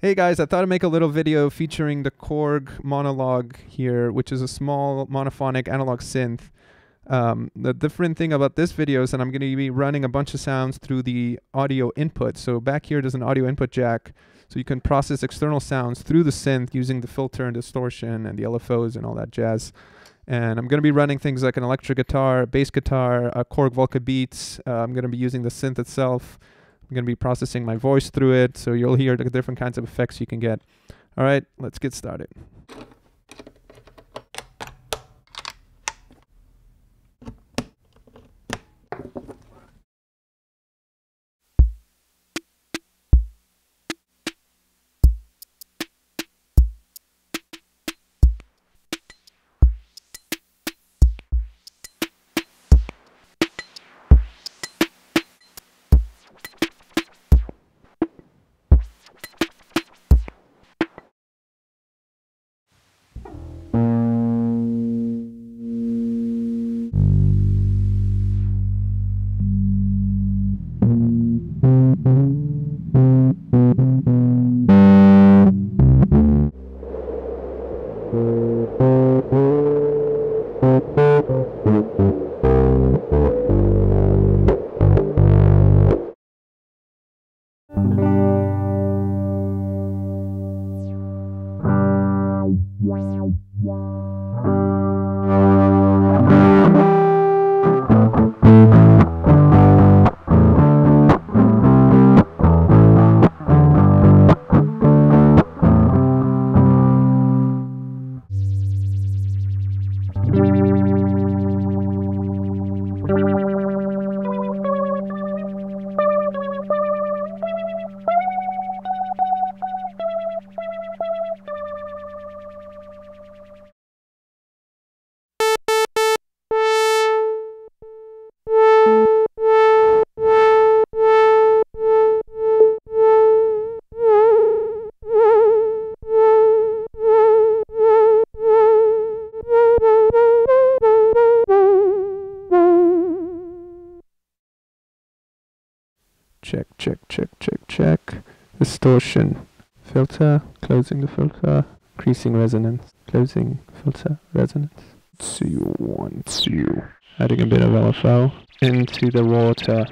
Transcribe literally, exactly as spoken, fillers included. Hey guys, I thought I'd make a little video featuring the Korg Monologue here, which is a small monophonic analog synth. Um, the different thing about this video is that I'm going to be running a bunch of sounds through the audio input. So back here there's an audio input jack, so you can process external sounds through the synth using the filter and distortion and the L F Os and all that jazz. And I'm going to be running things like an electric guitar, bass guitar, a Korg Volca beats. Uh, I'm going to be using the synth itself. I'm going to be processing my voice through it, so you'll hear the different kinds of effects you can get. All right, let's get started. Check, check, check, check, check. Distortion. Filter. Closing the filter. Increasing resonance. Closing filter. Resonance. Two, one, two. Adding a bit of L F O into the water.